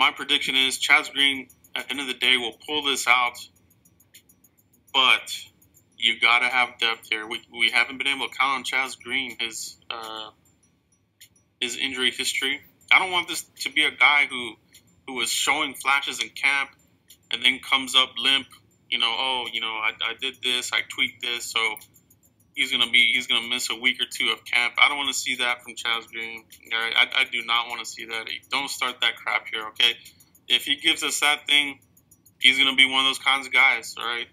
My prediction is Chaz Green, at the end of the day, will pull this out. But you got to have depth here. We haven't been able to count on Chaz Green, his injury history. I don't want this to be a guy who is showing flashes in camp and then comes up limp. You know, I did this, I tweaked this, so he's gonna miss a week or two of camp. I don't want to see that from Chaz Green. All right? I do not want to see that. Don't start that crap here, okay? If he gives us that thing, he's gonna be one of those kinds of guys, all right?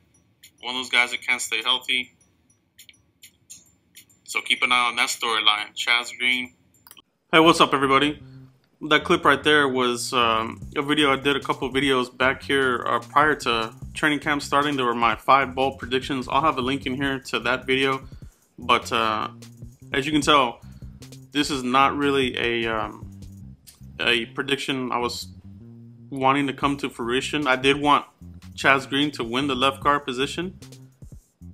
One of those guys that can't stay healthy. So keep an eye on that storyline, Chaz Green. Hey, what's up, everybody? That clip right there was a video I did a couple videos back here prior to training camp starting. There were my 5 bowl predictions. I'll have a link in here to that video. But as you can tell, this is not really a prediction I was wanting to come to fruition. I did want Chaz Green to win the left guard position.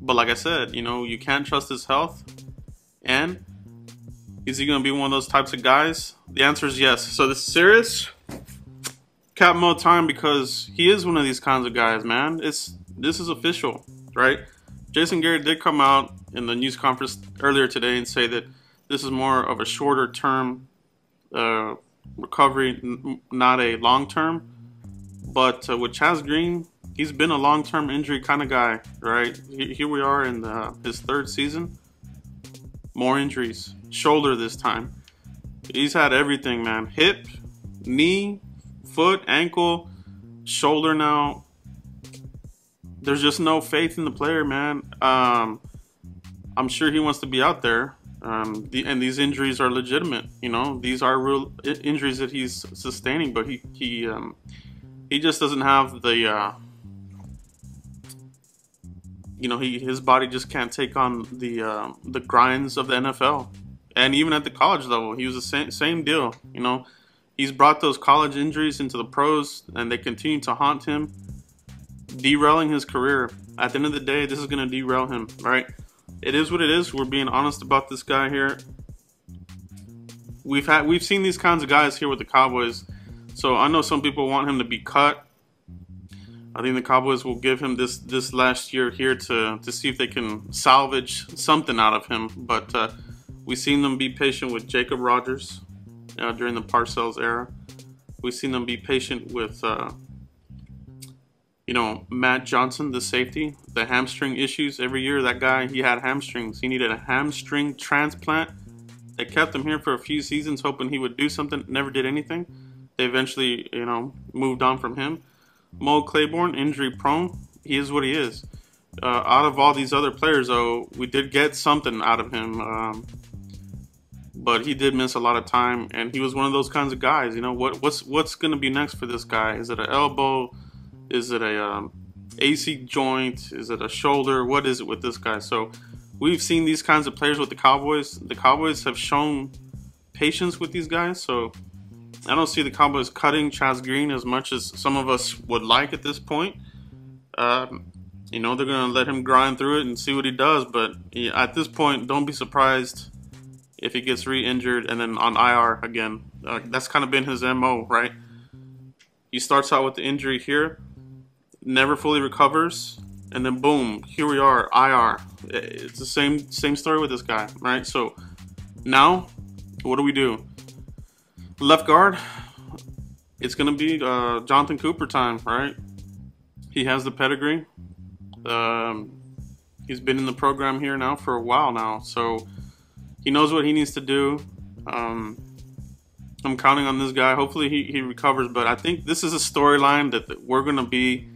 But like I said, you know, you can't trust his health. And is he going to be one of those types of guys? The answer is yes. So this is serious Cap Mo time, because he is one of these kinds of guys, man. This is official, right? Jason Garrett did come out in the news conference earlier today and say that this is more of a shorter term recovery, not a long term. But with Chaz Green, he's been a long term injury kind of guy, right? Here we are in his 3rd season. More injuries. Shoulder this time. He's had everything, man. Hip, knee, foot, ankle, shoulder now. There's just no faith in the player, man. I'm sure he wants to be out there. And these injuries are legitimate. You know, these are real injuries that he's sustaining, but he just doesn't have the, you know, his body just can't take on the grinds of the NFL. And even at the college level, he was the same deal. You know, he's brought those college injuries into the pros, and they continue to haunt him, derailing his career. At the end of the day, this is going to derail him, right? It is what it is. We're being honest about this guy here. We've seen these kinds of guys here with the Cowboys. So I know some people want him to be cut. I think the Cowboys will give him this last year here to see if they can salvage something out of him. But we've seen them be patient with Jacob Rogers during the Parcells era. We've seen them be patient with, you know, Matt Johnson, the safety, the hamstring issues every year. That guy, he had hamstrings. He needed a hamstring transplant. They kept him here for a few seasons, hoping he would do something. Never did anything. They eventually, you know, moved on from him. Moe Claiborne, injury prone. He is what he is. Out of all these other players, though, we did get something out of him. But he did miss a lot of time, and he was one of those kinds of guys. You know, what's going to be next for this guy? Is it an elbow? Is it a AC joint? Is it a shoulder? What is it with this guy? So we've seen these kinds of players with the Cowboys. The Cowboys have shown patience with these guys. So I don't see the Cowboys cutting Chaz Green as much as some of us would like at this point. You know, they're going to let him grind through it and see what he does. But at this point, don't be surprised if he gets re-injured and then on IR again. That's kind of been his MO, right? He starts out with the injury here, never fully recovers, and then boom, here we are, IR. It's the same story with this guy, right? So now, what do? Left guard, it's going to be Jonathan Cooper time, right? He has the pedigree. He's been in the program here now for a while now, so he knows what he needs to do. I'm counting on this guy. Hopefully he recovers, but I think this is a storyline that we're going to be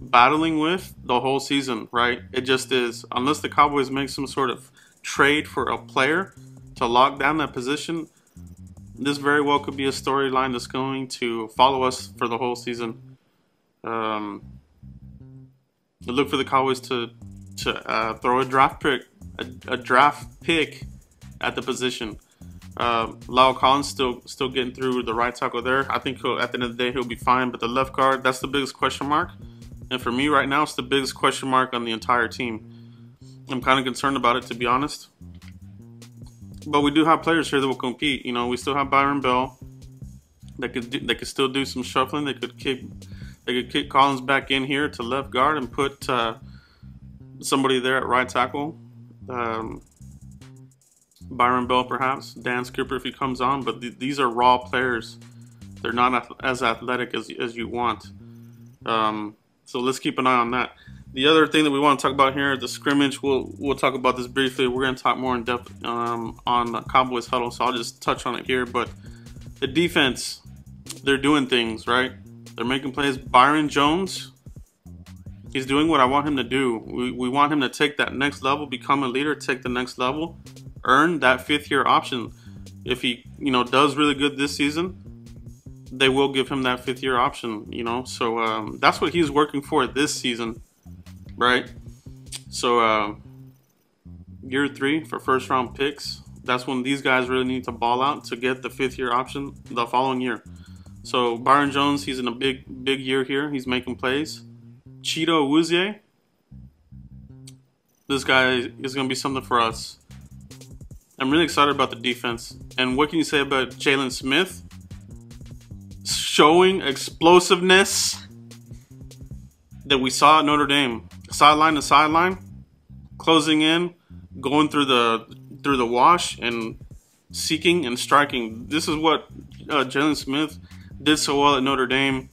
battling with the whole season, right? It just is. Unless the Cowboys make some sort of trade for a player to lock down that position, this very well could be a storyline that's going to follow us for the whole season. Look for the Cowboys to throw a draft pick at the position. La'el Collins still getting through the right tackle there. I think he'll, at the end of the day, he'll be fine. But the left guard, that's the biggest question mark. And for me right now, it's the biggest question mark on the entire team. I'm kind of concerned about it, to be honest. But we do have players here that will compete. You know, we still have Byron Bell. They could still do some shuffling. They could kick Collins back in here to left guard and put somebody there at right tackle. Byron Bell, perhaps Dan Skipper if he comes on. But these are raw players. They're not as athletic as you want. So let's keep an eye on that. The other thing that we want to talk about here, the scrimmage, we'll talk about this briefly. We're going to talk more in depth on the Cowboys huddle, so I'll just touch on it here. But the defense, they're doing things, right? They're making plays. Byron Jones, he's doing what I want him to do. We want him to take that next level, become a leader, take the next level, earn that fifth-year option. If he, does really good this season, they will give him that fifth-year option, So that's what he's working for this season. Right, so year three for first-round picks. That's when these guys really need to ball out to get the fifth-year option the following year. So Byron Jones, he's in a big year here. He's making plays. Chido Awuzie, this guy is going to be something for us. I'm really excited about the defense. And what can you say about Jaylon Smith? Showing explosiveness that we saw at Notre Dame. Sideline to sideline, closing in, going through the wash and seeking and striking. This is what Jaylon Smith did so well at Notre Dame.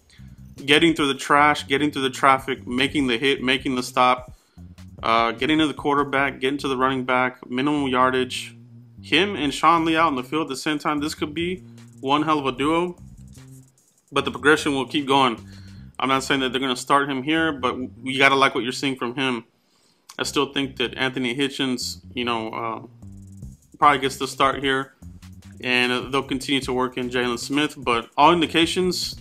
Getting through the trash, getting through the traffic, making the hit, making the stop, getting to the quarterback, getting to the running back, minimum yardage. Him and Sean Lee out in the field at the same time. This could be one hell of a duo, but the progression will keep going. I'm not saying that they're going to start him here, but you got to like what you're seeing from him. I still think that Anthony Hitchens, probably gets the start here, and they'll continue to work in Jaylon Smith. But all indications,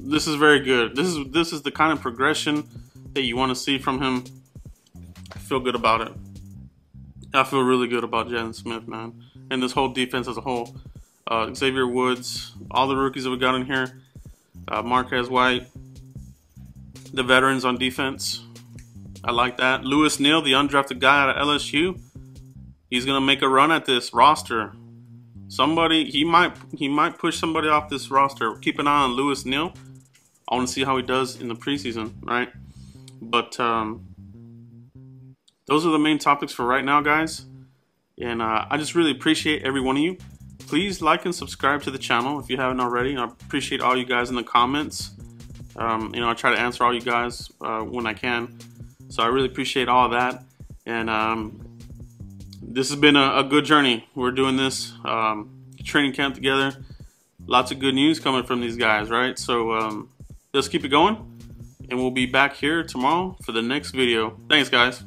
this is very good. This is the kind of progression that you want to see from him. I feel good about it. I feel really good about Jaylon Smith, man, and this whole defense as a whole. Xavier Woods, all the rookies that we got in here, Marquez White. The veterans on defense, I like that. Lewis Neal, the undrafted guy out of LSU, he's gonna make a run at this roster. Somebody, he might push somebody off this roster. Keep an eye on Lewis Neal. I want to see how he does in the preseason, right? But those are the main topics for right now, guys. And I just really appreciate every one of you. Please like and subscribe to the channel if you haven't already. I appreciate all you guys in the comments. I try to answer all you guys when I can, so I really appreciate all that. And this has been a good journey. We're doing this training camp together. Lots of good news coming from these guys, right? So let's keep it going, and we'll be back here tomorrow for the next video. Thanks, guys.